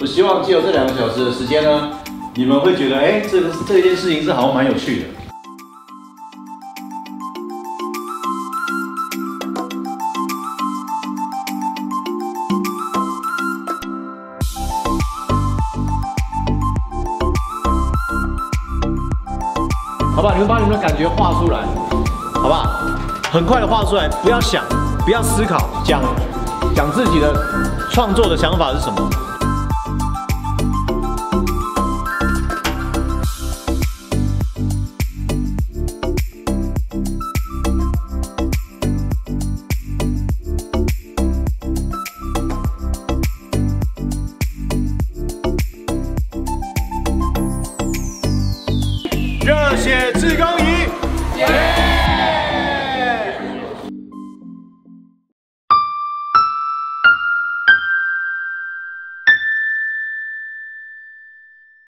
我希望借由这2个小时的时间呢，你们会觉得，哎，这件事情是好像蛮有趣的。好吧，你们把你们的感觉画出来，好吧？很快的画出来，不要想，不要思考，讲自己的创作的想法是什么。 热血志工。